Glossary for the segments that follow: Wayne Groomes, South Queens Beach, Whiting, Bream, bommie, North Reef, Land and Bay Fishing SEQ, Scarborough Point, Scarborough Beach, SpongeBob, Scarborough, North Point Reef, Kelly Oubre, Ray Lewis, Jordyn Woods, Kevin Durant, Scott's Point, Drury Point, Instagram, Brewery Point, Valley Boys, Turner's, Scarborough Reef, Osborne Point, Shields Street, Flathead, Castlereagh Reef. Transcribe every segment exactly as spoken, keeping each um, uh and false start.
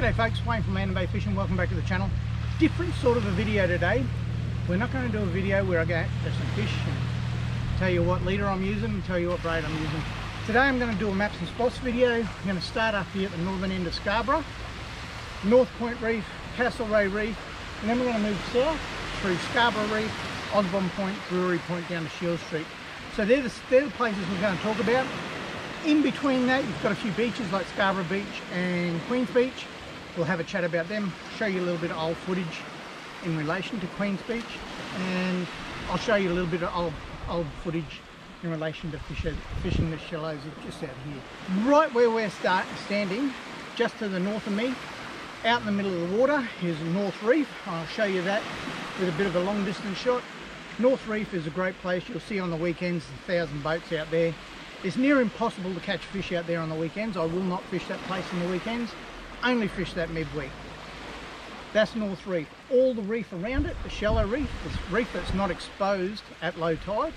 G'day folks, Wayne from Land and Bay Fishing, welcome back to the channel. Different sort of a video today. We're not going to do a video where I go out to some fish and tell you what leader I'm using and tell you what braid I'm using. Today I'm going to do a maps and spots video. I'm going to start up here at the northern end of Scarborough, North Point Reef, Castlereagh Reef, and then we're going to move south through Scarborough Reef, Osborne Point, Brewery Point, down to Shields Street. So they're the, they're the places we're going to talk about. In between that, you've got a few beaches like Scarborough Beach and Queens Beach. We'll have a chat about them, show you a little bit of old footage in relation to Queens Beach, and I'll show you a little bit of old, old footage in relation to fish, fishing the shallows just out here. Right where we're start, standing, just to the north of me, out in the middle of the water, is North Reef. I'll show you that with a bit of a long distance shot. North Reef is a great place. You'll see on the weekends a thousand boats out there. It's near impossible to catch fish out there on the weekends. I will not fish that place on the weekends. Only fish that midweek. That's North Reef. All the reef around it, the shallow reef, the reef that's not exposed at low tide,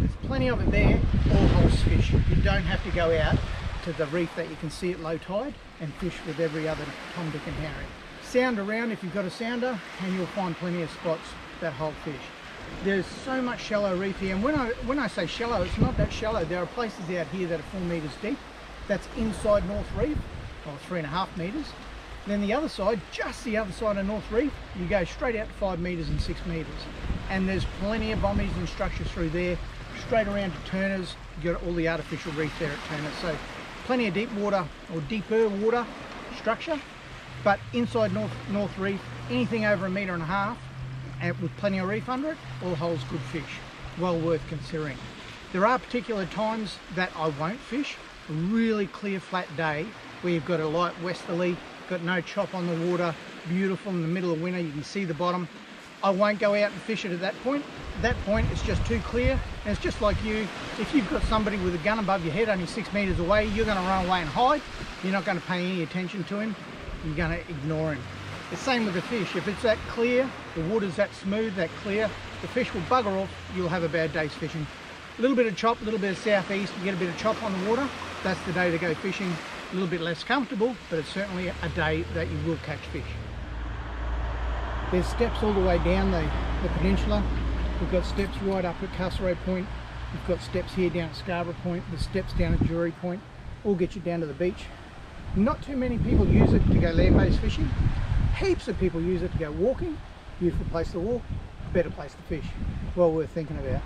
there's plenty of it there, all holds fish. You don't have to go out to the reef that you can see at low tide and fish with every other Tom, Dick and Harry. Sound around if you've got a sounder and you'll find plenty of spots that hold fish. There's so much shallow reef here, and when I, when I say shallow, it's not that shallow. There are places out here that are four metres deep. That's inside North Reef, or three and a half metres. Then the other side, just the other side of North Reef, you go straight out to five metres and six metres. And there's plenty of bommies and structures through there. Straight around to Turner's, you've got all the artificial reef there at Turner's. So plenty of deep water, or deeper water structure. But inside North, North Reef, anything over a metre and a half, and with plenty of reef under it, all holds good fish. Well worth considering. There are particular times that I won't fish. A really clear flat day where you've got a light westerly, got no chop on the water, beautiful in the middle of winter, you can see the bottom. I won't go out and fish it at that point. At that point it's just too clear, and it's just like you, if you've got somebody with a gun above your head only six metres away, you're going to run away and hide. You're not going to pay any attention to him, you're going to ignore him. The same with the fish. If it's that clear, the water's that smooth, that clear, the fish will bugger off, you'll have a bad day's fishing. A little bit of chop, a little bit of southeast, you get a bit of chop on the water, that's the day to go fishing. A little bit less comfortable, but it's certainly a day that you will catch fish. There's steps all the way down the, the peninsula. We've got steps right up at Castlereagh Point. We've got steps here down at Scarborough Point. There's steps down at Drury Point. All get you down to the beach. Not too many people use it to go land-based fishing. Heaps of people use it to go walking. Beautiful place to walk, better place to fish. Well worth thinking about.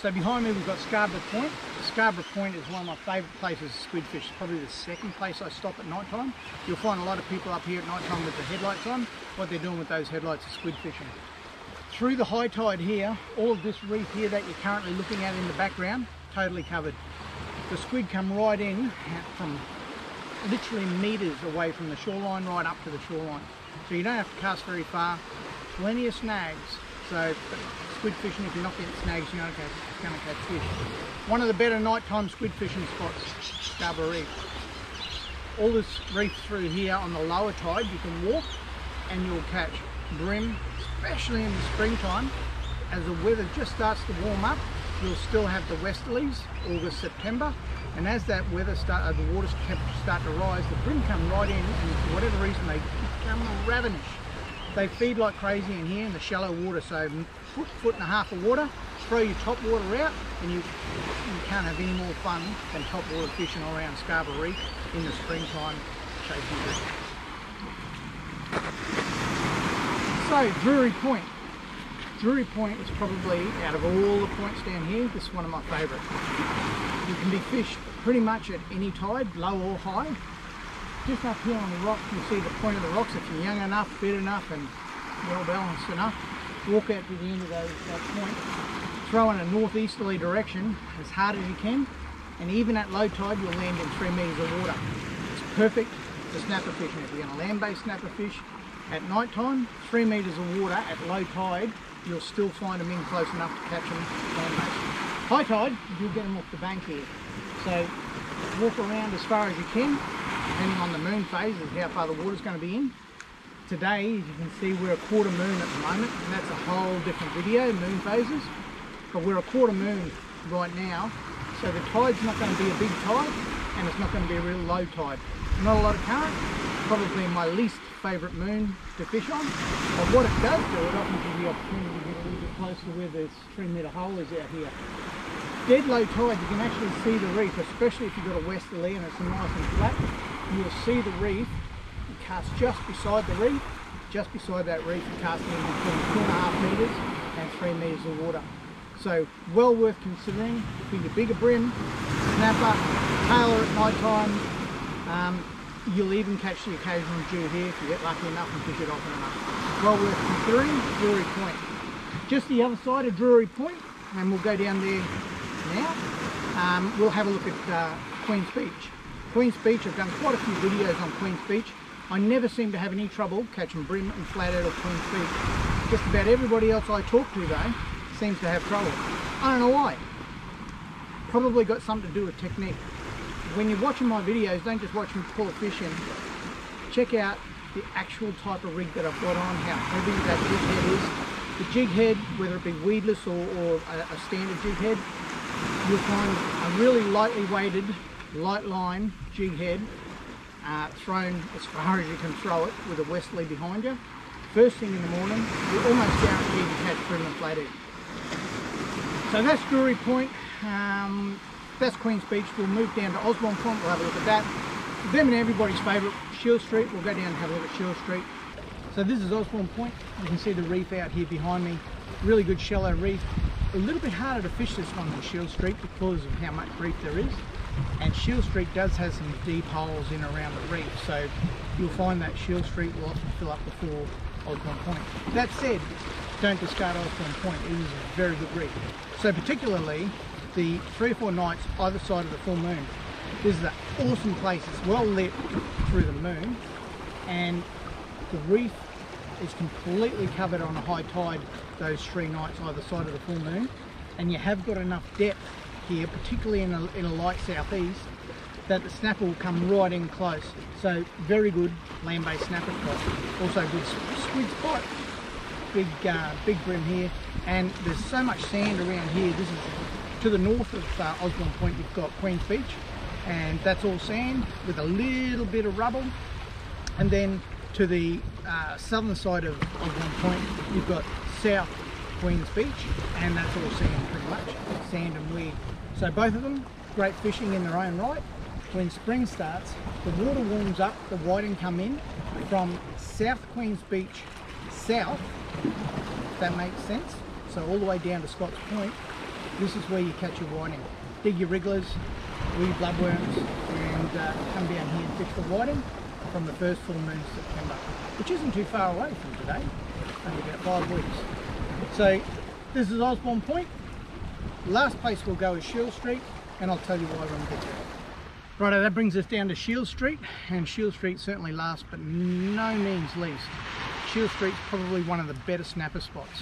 So behind me we've got Scarborough Point. Scarborough Point is one of my favourite places to squid fish. It's probably the second place I stop at night time. You'll find a lot of people up here at night time with the headlights on. What they're doing with those headlights is squid fishing. Through the high tide here, all of this reef here that you're currently looking at in the background, totally covered. The squid come right in from literally metres away from the shoreline right up to the shoreline. So you don't have to cast very far. Plenty of snags. So squid fishing, if you're not getting snags, you're not going to catch fish. One of the better nighttime squid fishing spots, Scarborough Reef. All this reef through here on the lower tide, you can walk and you'll catch bream, especially in the springtime. As the weather just starts to warm up, you'll still have the westerlies, August, September, and as that weather start, uh, the water temperatures start to rise, the bream come right in, and for whatever reason they become ravenous. They feed like crazy in here in the shallow water, so foot, foot and a half of water, throw your top water out, and you, you can't have any more fun than top water fishing around Scarborough Reef in the springtime, chasing bream. So, Drury Point. Drury Point is probably, out of all the points down here, this is one of my favourite. You can be fished pretty much at any tide, low or high. Just up here on the rock, you see the point of the rocks. If you're young enough, fit enough and well balanced enough, walk out to the end of those, that point. Throw in a northeasterly direction as hard as you can, and even at low tide you'll land in three metres of water. It's perfect for snapper fishing. If you're going to land-based snapper fish at night time, three metres of water at low tide, you'll still find them in close enough to catch them. High tide, you'll get them off the bank here. So walk around as far as you can, depending on the moon phase is how far the water's going to be in. Today, as you can see, we're a quarter moon at the moment, and that's a whole different video, moon phases. But we're a quarter moon right now, so So the tide's not going to be a big tide, and it's not going to be a real low tide. Not a lot of current, probably my least favourite moon to fish on. But what it does do, it often gives you the opportunity to get a little bit close to where this three metre hole is out here. Dead low tide, you can actually see the reef, especially if you've got a westerly and it's nice and flat. You'll see the reef, it casts just beside the reef, just beside that reef, it casts in between two and a half metres and three metres of water. So well worth considering for your bigger brim, snapper, tailor at night time. Um, you'll even catch the occasional Jew here if you get lucky enough and fish it often enough. Well worth considering. Drury Point. Just the other side of Drury Point, and we'll go down there now. Um, we'll have a look at uh, Queens Beach. Queens Beach, I've done quite a few videos on Queens Beach. I never seem to have any trouble catching brim and flat out of Queens Beach. Just about everybody else I talk to though seems to have trouble. I don't know why. Probably got something to do with technique. When you're watching my videos, don't just watch me pull a fish in. Check out the actual type of rig that I've got on, how heavy that jig head is. The jig head, whether it be weedless or, or a, a standard jig head, you'll find a really lightly weighted, light line jig head uh, thrown as far as you can throw it with a westerly behind you. First thing in the morning, you're almost guaranteed to catch brim and flathead. So that's Drury Point, um, that's Queens Beach. We'll move down to Osborne Point, we'll have a look at that. Them and everybody's favourite, Shields Street. We'll go down and have a look at Shields Street. So this is Osborne Point. You can see the reef out here behind me. Really good shallow reef. A little bit harder to fish this one than Shields Street because of how much reef there is. And Shields Street does have some deep holes in around the reef. So you'll find that Shields Street will often fill up before Osborne Point. That said, don't discard Osborne Point. It is a very good reef. So particularly the three or four nights either side of the full moon. This is an awesome place. It's well lit through the moon and the reef is completely covered on a high tide those three nights either side of the full moon, and you have got enough depth here, particularly in a, in a light southeast, that the snapper will come right in close. So very good land-based snapper spot. Also good squid spot. Big, uh, big brim here, and there's so much sand around here. This is to the north of uh, Osborne Point. You've got Queens Beach, and that's all sand with a little bit of rubble. And then to the uh, southern side of Osborne Point, you've got South Queens Beach, and that's all sand pretty much, sand and weed. So both of them great fishing in their own right. When spring starts, the water warms up, the whiting come in from South Queens Beach south. If that makes sense. So all the way down to Scott's Point, this is where you catch your whiting. Dig your wrigglers, weed bloodworms, and uh, come down here and fish for whiting from the first full moon of September, which isn't too far away from today, only about five weeks. So this is Osborne Point. Last place we'll go is Shields Street, and I'll tell you why when we get there. Righto, that brings us down to Shields Street, and Shields Street certainly last but no means least. Shields Street's probably one of the better snapper spots.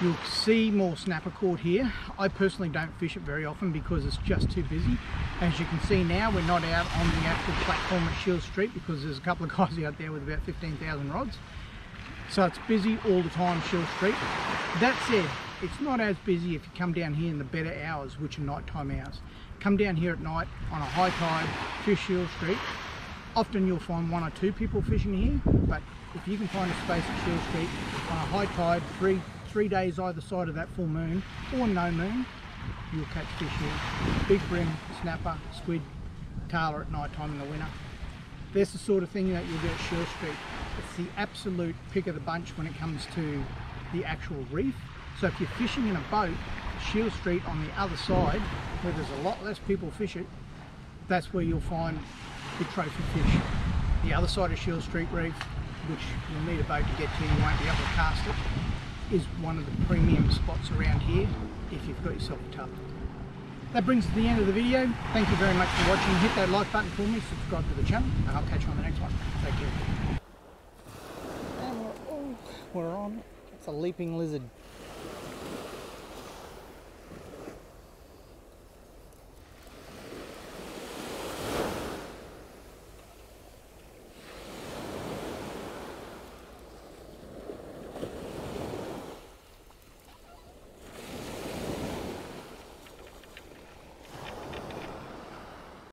You'll see more snapper caught here. I personally don't fish it very often because it's just too busy. As you can see now, we're not out on the actual platform at Shields Street because there's a couple of guys out there with about fifteen thousand rods. So it's busy all the time, Shields Street. That said, it's not as busy if you come down here in the better hours, which are nighttime hours. Come down here at night on a high tide, fish Shields Street. Often you'll find one or two people fishing here, but if you can find a space at Shields Street on a high tide, three, three days either side of that full moon or no moon, you'll catch fish here. Big brim, snapper, squid, tailor at night time in the winter. That's the sort of thing that you'll get at Shields Street. It's the absolute pick of the bunch when it comes to the actual reef. So if you're fishing in a boat, Shields Street on the other side, where there's a lot less people fish it, that's where you'll find the trophy fish. The other side of Shields Street Reef, which you'll need a boat to get to, you won't be able to cast it, is one of the premium spots around here if you've got yourself a tub. That brings us to the end of the video. Thank you very much for watching. Hit that like button for me, subscribe to the channel, and I'll catch you on the next one. Take care. And we're, oh, we're on. It's a leaping lizard.